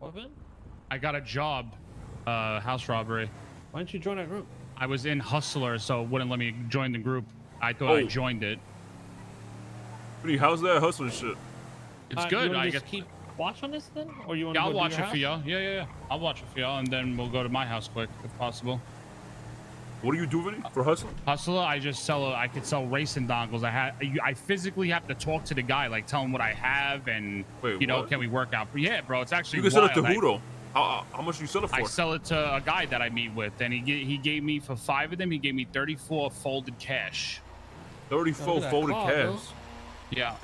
What happened? I got a job, house robbery. Why didn't you join our group? I was in Hustler, so it wouldn't let me join the group. I thought I joined it. Pretty, how's that Hustler shit? It's good. I guess. Keep watch on this then, or you want? Yeah, I'll watch it for y'all. Yeah, yeah, yeah. I'll watch it for y'all, and then we'll go to my house quick if possible. What do you do for Hustler? Hustler, I just sell. I could sell racing dongles. I physically have to talk to the guy, like tell him what I have, and you know, can we work out? But yeah, bro, it's actually you can wild. Sell it to Hudo. How much do you sell it for? I sell it to a guy that I meet with, and he gave me for 5 of them. He gave me 34 folded cash. 34 folded cash. Bro. Yeah.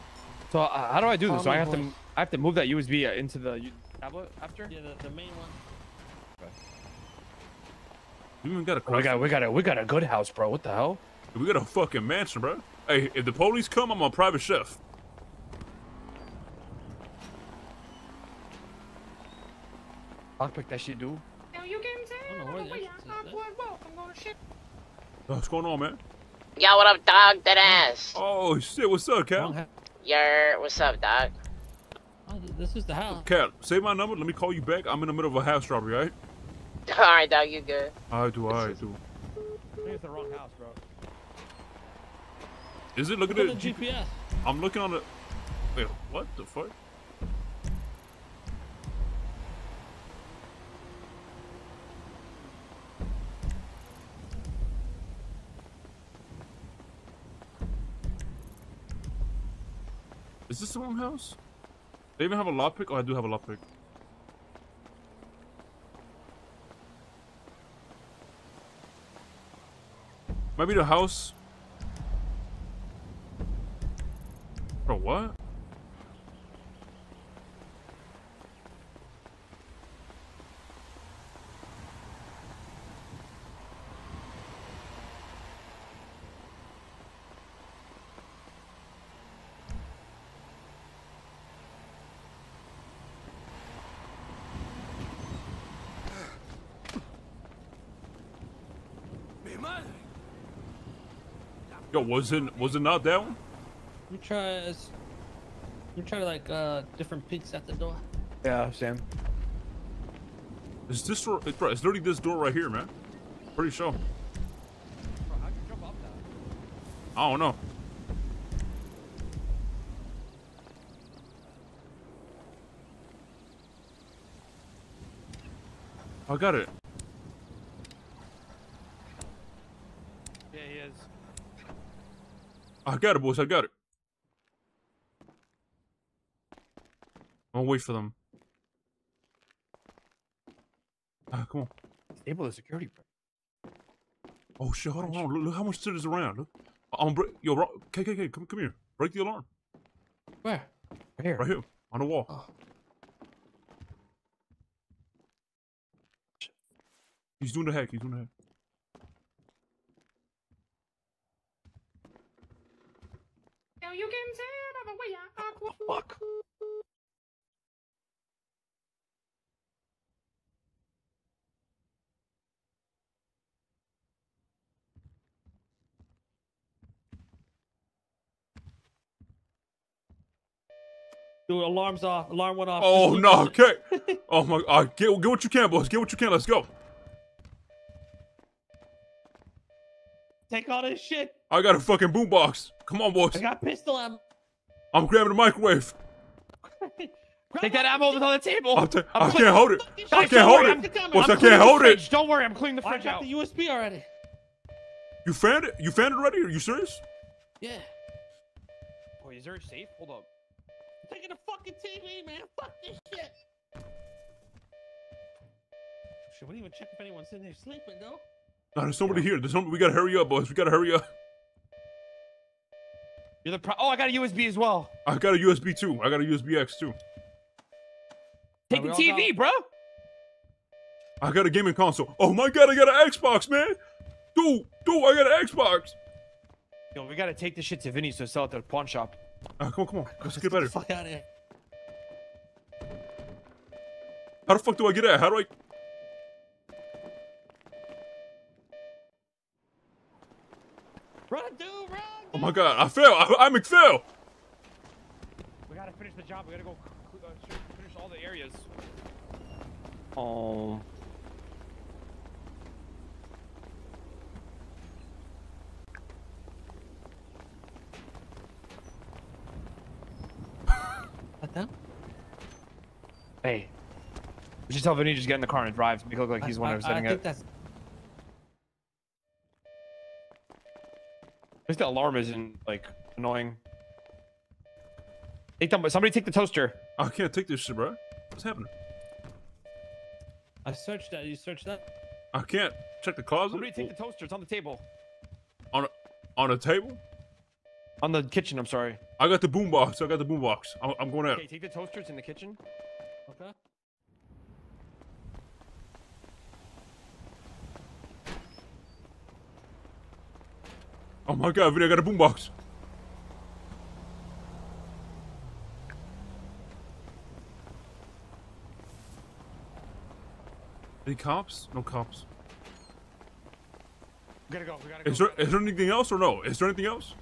So how do I do this? So I have to move that USB into the tablet after. Yeah, the main one. Okay. We got a we got a good house, bro. What the hell? We got a fucking mansion, bro. Hey, if the police come, I'm a private chef. I'll pick that shit, dude. What's going on, man? Yo, what up, dog? That ass. Oh shit, what's up, Cal? Yo, what's up, dog? Oh, this is the house. Cal, save my number. Let me call you back. I'm in the middle of a house robbery, right? Alright, dog, you good. I do. I think it's the wrong house, bro. Is it? Look at it. The GPS. I'm looking on the... Wait, what the fuck? Is this the wrong house? They even have a lockpick? Oh, I do have a lockpick. Maybe the house. Bro, what? Yo, was it not that one? You try like different peeks at the door. Yeah, Sam. Is this door? Bro, it's literally this door right here, man. Pretty sure. Bro, how'd you jump up that? I don't know. I got it. Yeah, he is. I got it, boys. I got it. I'll wait for them. Ah, come on. Disable the security. Oh shit! Hold on, hold on. Look how much shit is around. Look. Yo, KKK, come here. Break the alarm. Where? Right here. Right here. On the wall. Oh. He's doing the hack. He's doing the hack. Fuck. Dude, alarm's off. Alarm went off. Oh no! Okay. Oh my! Get what you can, boys. Get what you can. Let's go. Take all this shit. I got a fucking boombox. Come on, boys. I got pistol ammo. I'm grabbing the microwave. Take that ammo over on the table. I can't hold it. I can't hold it. Boys, I can't hold it. Don't worry, I'm cleaning the fridge out. I got the USB already. You found it? You found it already? Are you serious? Yeah. Wait, is there a safe? Hold up. I'm taking the fucking TV, man. Fuck this shit. Should we even check if anyone's in there sleeping, though? No, there's nobody here. There's nobody. We gotta hurry up, boys. We gotta hurry up. You're the pro. Oh, I got a USB as well. I got a USB too. I got a USB X too. Take the TV, bro. I got a gaming console. Oh my god, I got an Xbox, man. Dude, I got an Xbox. Yo, we gotta take this shit to Vinny's to sell it to the pawn shop. Come on. Let's get better. Fuck out of here. How the fuck do I get out? How do I? Run, dude, run! Oh my god, I failed! I McPhail! We gotta finish the job, we gotta go finish all the areas. home. What the? Hey. We should tell Vinny to just get in the car and drive. Make it look like he's the one who's setting it. At least the alarm isn't, like, annoying. Take them, somebody take the toaster. I can't take this shit, bro. What's happening? I searched that. You searched that? I can't. Check the closet. Somebody take the toaster. It's on the table. On a table? On the kitchen, I'm sorry. I got the boombox. I'm going out. Okay, take the toaster. It's in the kitchen. Okay. Oh my god, Vinny, I got a boombox. Any cops? No cops. We gotta go, Is there anything else or no? Is there anything else?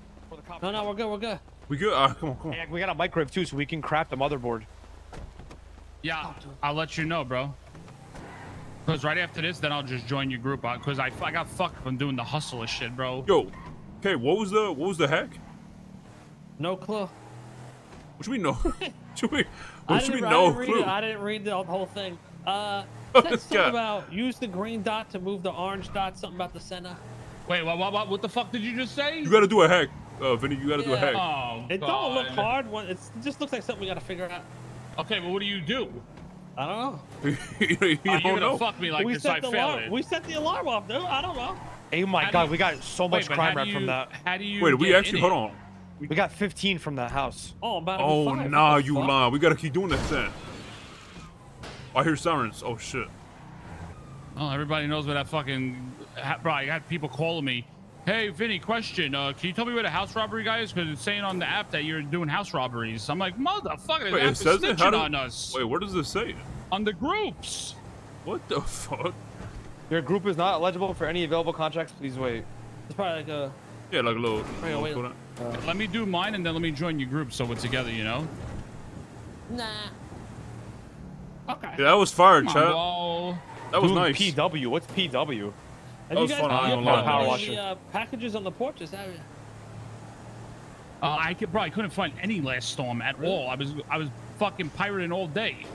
No, no, we're good, We good? Alright, come on, Hey, we got a microwave too, so we can craft the motherboard. Yeah, I'll let you know, bro. Because right after this, then I'll just join your group out. Because I got fucked from doing the hustle shit, bro. Yo. Okay, what was the hack? No clue. What do we know? I didn't read the whole thing. Something about use the green dot to move the orange dot. Something about the center. Wait, what the fuck did you just say? You gotta do a hack, Vinny. You gotta do a hack. Oh, it don't look hard. It just looks like something we gotta figure out. Okay, but what do you do? I don't know. You're gonna fuck me like this. I failed it. We set the alarm off, dude. I don't know. Oh my god, we got so much crime rap from that. How do you hold on. We got 15 from that house. Oh, nah, you lie. We gotta keep doing this then. I hear sirens. Oh shit. Oh, everybody knows where that fucking... Bro, I got people calling me. Hey, Vinny, question. Can you tell me where the house robbery guy is? Because it's saying on the app that you're doing house robberies. I'm like, motherfucker, the app is snitching on us. Wait, what does this say? On the groups. What the fuck? Your group is not eligible for any available contracts. Please wait. It's probably like a... Yeah, like a little... let me do mine and then let me join your group so we're together, you know? Nah. Okay. Yeah, that was fire, chat. Well. That was nice. PW. What's PW? That was fun. I don't know. Packages on the porch, is that... I probably couldn't find any last storm at all. I was fucking pirating all day.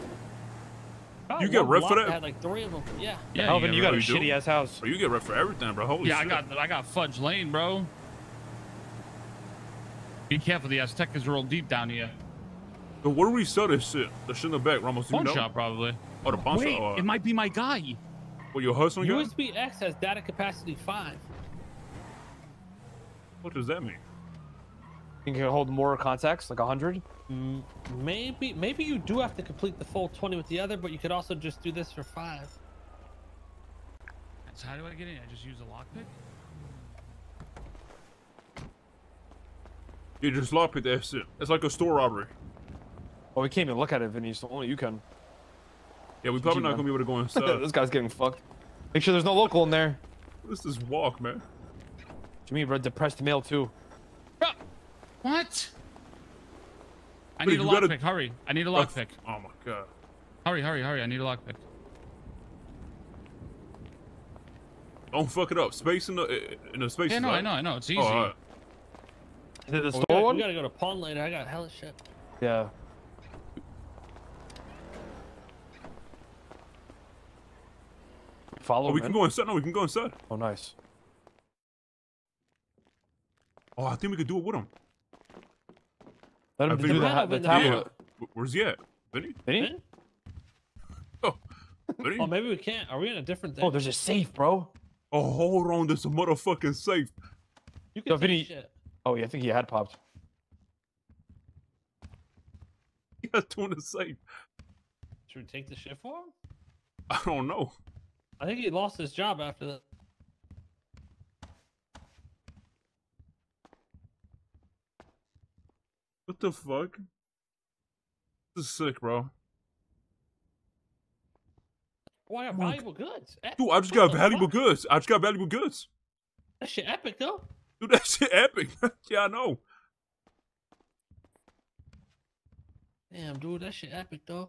Oh, you get ripped for that? I had like 3 of them. Yeah. Alvin, you got a shitty ass house. Bro, you get ripped for everything, bro. Holy shit. I got Fudge Lane, bro. Be careful, the Aztecas are all deep down here. So where do we sell this shit? The shit in the back, Ramos. Pawn shop, probably. Oh, the pawn shop. It might be my guy. What, your hustling guy? USB X has data capacity 5. What does that mean? You can hold more contacts, like 100. Maybe you do have to complete the full 20 with the other, but you could also just do this for 5. So how do I get in? I just use a lockpick? You just lockpick that shit. It's like a store robbery. Well, we can't even look at it, Vinny, so only you can. Yeah, we're probably not gonna be able to go inside. This guy's getting fucked. Make sure there's no local in there. What's this walk, man? To me, bro, depressed mail too. What? I need a lockpick. Hurry! I need a lockpick. Oh my god! Hurry! Hurry! Hurry! I need a lockpick. Don't fuck it up. Space in the space. Yeah, no, I know, I know. It's easy. Right. Is it the store one? We gotta go to Pawn later. I got hella shit. Yeah. Follow. Oh, we can go inside. No, we can go inside. Oh, nice. Oh, I think we could do it with him. Let him do the tablet. Yeah. Where's he at? Vinny? Vinny? Oh, Vinny? Oh, maybe we can't. Are we in a different thing? Oh, there's a safe, bro. Oh, hold on. There's a motherfucking safe. You can Vinny... shit. Oh, yeah. I think he had popped. He got two in the safe. Should we take the shit for him? I don't know. I think he lost his job after that. What the fuck? This is sick, bro. Why are valuable goods? Epic. Dude, I just got valuable goods. That shit epic, though. Dude, that shit epic. Yeah, I know. Damn, dude, that shit epic, though.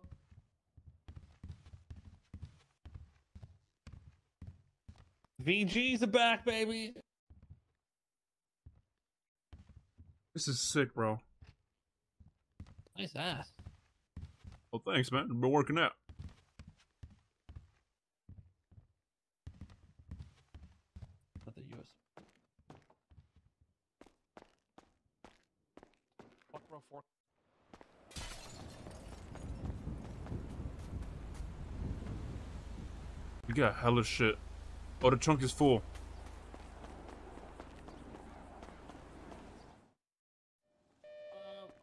VG's are back, baby. This is sick, bro. Nice ass. Well, thanks, man. I've been working out. Not the US. Fuck, bro, fork. We got hella shit. Oh, the trunk is full.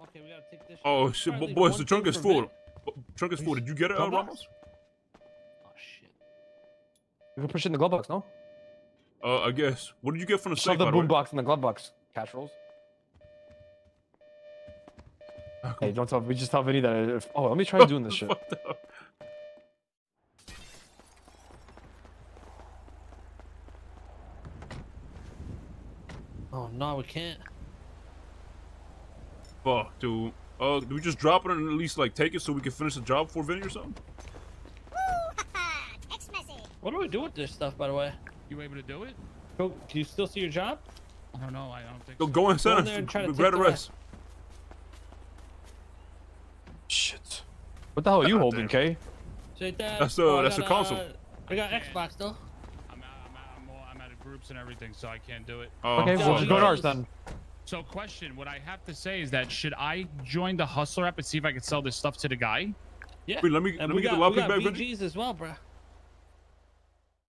Okay, we gotta take this. Oh shit, boys, the trunk is full. Trunk is full. Did you get it, Ramos? Oh shit. You can push it in the glove box, no? I guess. What did you get from the safe? Shove the boom box in the glove box. Cash rolls. Hey, don't tell. We just tell Vinny that. Oh, let me try doing this shit. Oh no, we can't. Fuck, dude. Do we just drop it and at least like take it so we can finish the job for Vinny or something? Text message. What do we do with this stuff, by the way? You able to do it? Go. Can you still see your job? I don't know. I don't think. So. Go inside and try to grab the rest. Shit. What the hell are you holding, K? That's a console. I got Xbox though. I'm out of groups and everything, so I can't do it. Okay, we'll just go to ours then. So question, what I have to say is that should I join the Hustler app and see if I can sell this stuff to the guy? Yeah. Wait, let me get the lobby back. We got VGs as well, bro.